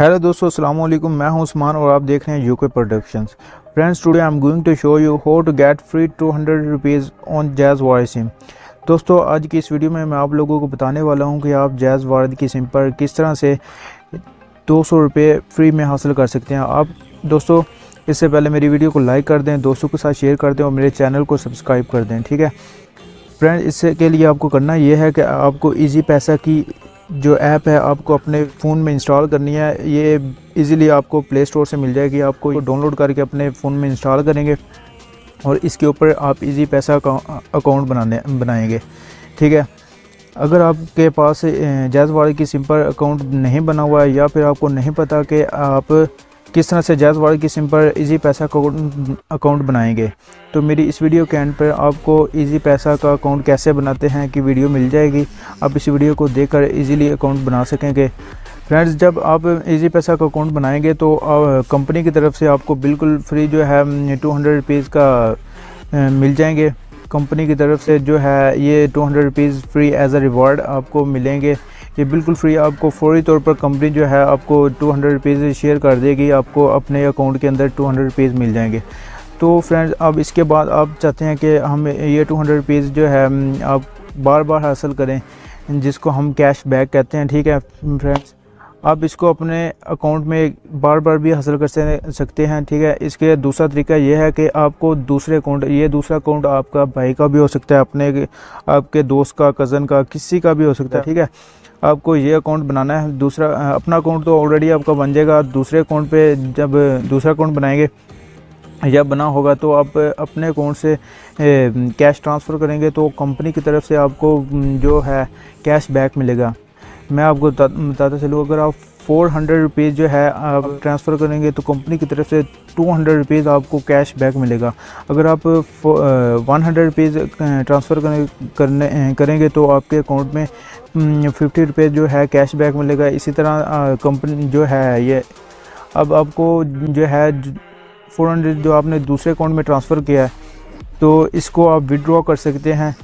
Hello दोस्तों, अस्सलाम वालेकुम। मैं हूं उस्मान और आप देख रहे हैं UK productions. Friends, today I am going to show you how to get free 200 rupees on Jazz wire SIM. दोस्तों, आज की इस वीडियो में मैं आप लोगों को बताने वाला हूं कि आप जैज़ वायर की सिम पर किस तरह से 200 रुपये फ्री में हासिल कर सकते हैं। आप दोस्तों, इससे पहले मेरी वीडियो को लाइक कर दें, दोस्तों के साथ शेयर कर दें और मेरे चैनल को सब्सक्राइब कर दें। ठीक है फ्रेंड्स, इसके लिए आपको करना यह है कि आपको ईजी पैसा की जो ऐप है आपको अपने फ़ोन में इंस्टॉल करनी है। ये इजीली आपको प्ले स्टोर से मिल जाएगी। आपको डाउनलोड करके अपने फ़ोन में इंस्टॉल करेंगे और इसके ऊपर आप इजी पैसा अकाउंट बनाएंगे। ठीक है, अगर आपके पास जैज़ वायर की सिम पर अकाउंट नहीं बना हुआ है या फिर आपको नहीं पता कि आप किस तरह से जैज़ वायर की सिम पर इजी पैसा अकाउंट बनाएंगे, तो मेरी इस वीडियो के एंड पर आपको इजी पैसा का अकाउंट कैसे बनाते हैं कि वीडियो मिल जाएगी। आप इस वीडियो को देखकर इजीली अकाउंट बना सकेंगे। फ्रेंड्स, जब आप इजी पैसा का अकाउंट बनाएंगे तो कंपनी की तरफ से आपको बिल्कुल फ्री जो है 200 रुपीज़ का मिल जाएंगे। कंपनी की तरफ से जो है ये 200 rupees free as a reward आपको मिलेंगे। ये बिल्कुल फ्री आपको फौरी तौर पर कंपनी जो है आपको 200 रुपीज़ शेयर कर देगी। आपको अपने अकाउंट के अंदर 200 रुपीज़ मिल जाएंगे। तो फ्रेंड्स, अब इसके बाद आप चाहते हैं कि हम ये 200 रुपीज़ जो है आप बार बार हासिल करें, जिसको हम कैश बैक कहते हैं। ठीक है फ्रेंड्स, आप इसको अपने अकाउंट में बार बार भी हासिल कर सकते हैं। ठीक है, इसके दूसरा तरीका यह है कि आपको दूसरे अकाउंट, ये दूसरा अकाउंट आपका भाई का भी हो सकता है, अपने आपके दोस्त का, कज़न का, किसी का भी हो सकता है। ठीक है, आपको ये अकाउंट बनाना है। दूसरा अपना अकाउंट तो ऑलरेडी आपका बन जाएगा। दूसरे अकाउंट पे जब दूसरा अकाउंट बनाएंगे या बना होगा तो आप अपने अकाउंट से कैश ट्रांसफ़र करेंगे तो कंपनी की तरफ से आपको जो है कैश बैक मिलेगा। मैं आपको बताता चलूँ, अगर आप 400 रुपीज़ जो है आप ट्रांसफ़र करेंगे तो कंपनी की तरफ से 200 रुपीज़ आपको कैश बैक मिलेगा। अगर आप 100 रुपीज़ ट्रांसफ़र करेंगे तो आपके अकाउंट में 50 रुपीज़ जो है कैश बैक मिलेगा। इसी तरह कंपनी जो है ये अब आपको जो है 400 जो आपने दूसरे अकाउंट में ट्रांसफ़र किया है तो इसको आप विड्रॉ कर सकते हैं।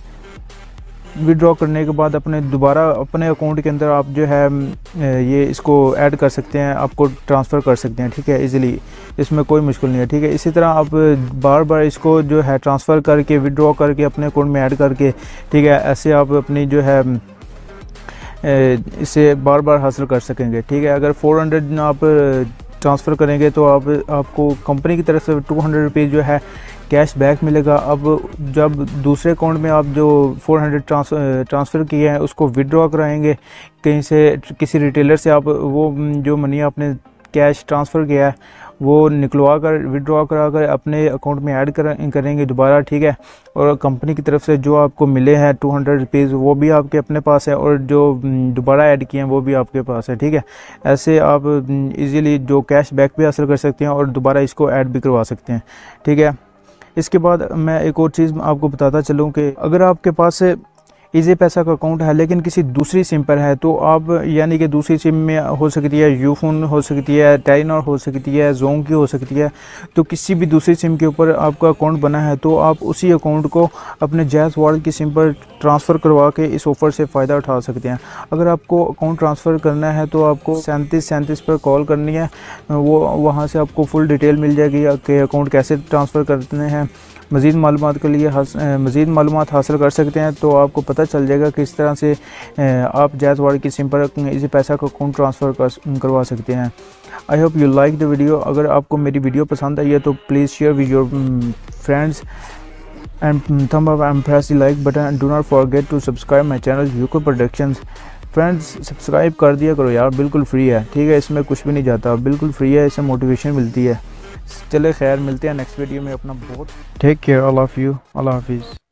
विड्रॉ करने के बाद अपने दोबारा अपने अकाउंट के अंदर आप जो है ये इसको ऐड कर सकते हैं, आपको ट्रांसफ़र कर सकते हैं। ठीक है, इजीली, इसमें कोई मुश्किल नहीं है। ठीक है, इसी तरह आप बार बार इसको जो है ट्रांसफ़र करके, विड्रॉ करके, अपने अकाउंट में ऐड करके, ठीक है, ऐसे आप अपनी जो है इसे बार बार हासिल कर सकेंगे। ठीक है, अगर 400 आप ट्रांसफ़र करेंगे तो आपको कंपनी की तरफ से 200 रुपीज़ जो है कैश बैक मिलेगा। अब जब दूसरे अकाउंट में आप जो 400 ट्रांसफ़र किए हैं उसको विड्रॉ कराएंगे कहीं से, किसी रिटेलर से आप वो जो मनी आपने कैश ट्रांसफ़र किया है वो निकलवा कर, विड्रॉ करा कर अपने अकाउंट में ऐड करेंगे दोबारा। ठीक है, और कंपनी की तरफ से जो आपको मिले हैं 200 रुपीज़ वो भी आपके अपने पास है और जो दोबारा ऐड किए हैं वो भी आपके पास है। ठीक है, ऐसे आप इजीली जो कैश बैक भी हासिल कर सकते हैं और दोबारा इसको ऐड भी करवा सकते हैं। ठीक है, इसके बाद मैं एक और चीज़ आपको बताता चलूँ कि अगर आपके पास इजी पैसा का अकाउंट है लेकिन किसी दूसरी सिम पर है तो आप, यानी कि दूसरी सिम में हो सकती है यूफोन, हो सकती है टेलेनॉर, हो सकती है जोंग की, हो सकती है, तो किसी भी दूसरी सिम के ऊपर आपका अकाउंट बना है तो आप उसी अकाउंट को अपने जैज़ वायर की सिम पर ट्रांसफ़र करवा के इस ऑफ़र से फ़ायदा उठा सकते हैं। अगर आपको अकाउंट ट्रांसफ़र करना है तो आपको 3737 पर कॉल करनी है। वो वहाँ से आपको फुल डिटेल मिल जाएगी कि अकाउंट कैसे ट्रांसफ़र करने हैं। मज़ीद मालूमात के लिए मज़ीद मालूमात हासिल कर सकते हैं तो आपको पता चल जाएगा किस तरह से आप जैज़ वायर की सिम पर इसी पैसा का अकाउंट ट्रांसफ़र करवा सकते हैं। I hope you like the video. अगर आपको मेरी वीडियो पसंद आई है तो please share with your friends and thumb up and press the like button and do not forget to subscribe my channel UK productions. Friends, subscribe कर दिया करो यार, बिल्कुल फ्री है। ठीक है, इसमें कुछ भी नहीं जाता, बिल्कुल फ्री है, इससे मोटिवेशन मिलती है। चले खैर, मिलते हैं नेक्स्ट वीडियो में। अपना बहुत take care, I love you, अल्लाह हाफिज़।